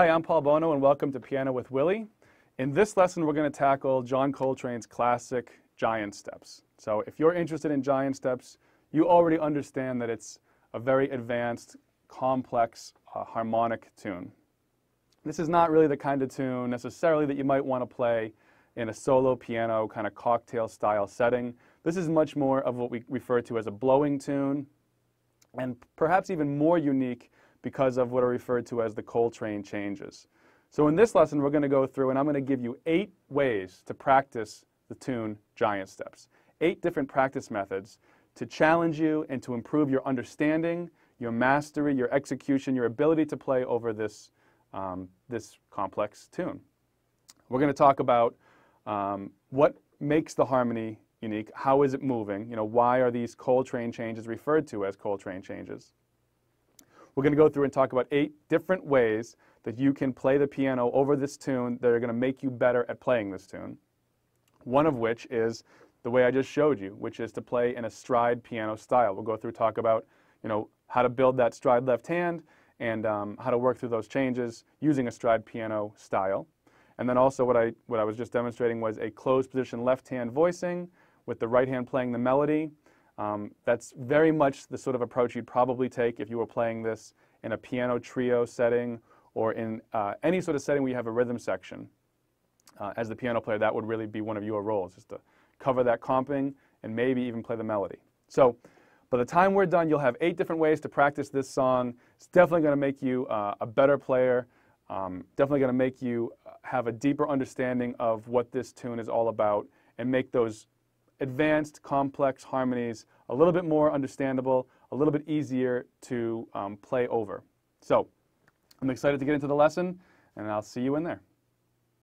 Hi, I'm Paul Bono and welcome to Piano with Willie. In this lesson we're going to tackle John Coltrane's classic Giant Steps. So if you're interested in Giant Steps, you already understand that it's a very advanced, complex, harmonic tune. This is not really the kind of tune necessarily that you might want to play in a solo piano kind of cocktail style setting. This is much more of what we refer to as a blowing tune, and perhaps even more unique because of what are referred to as the Coltrane Changes. So in this lesson we're going to go through and I'm going to give you 8 ways to practice the tune Giant Steps. 8 different practice methods to challenge you and to improve your understanding, your mastery, your execution, your ability to play over this, this complex tune. We're going to talk about what makes the harmony unique, how is it moving, you know, why are these Coltrane Changes referred to as Coltrane Changes. We're going to go through and talk about 8 different ways that you can play the piano over this tune that are going to make you better at playing this tune. One of which is the way I just showed you, which is to play in a stride piano style. We'll go through and talk about, you know, how to build that stride left hand and how to work through those changes using a stride piano style. And then also what I was just demonstrating was a closed position left hand voicing with the right hand playing the melody. That's very much the sort of approach you'd probably take if you were playing this in a piano trio setting or in any sort of setting where you have a rhythm section. As the piano player, that would really be one of your roles, just to cover that comping and maybe even play the melody. So by the time we're done, you'll have 8 different ways to practice this song. It's definitely going to make you a better player, definitely going to make you have a deeper understanding of what this tune is all about and make those advanced, complex harmonies a little bit more understandable, a little bit easier to play over. So I'm excited to get into the lesson, and I'll see you in there.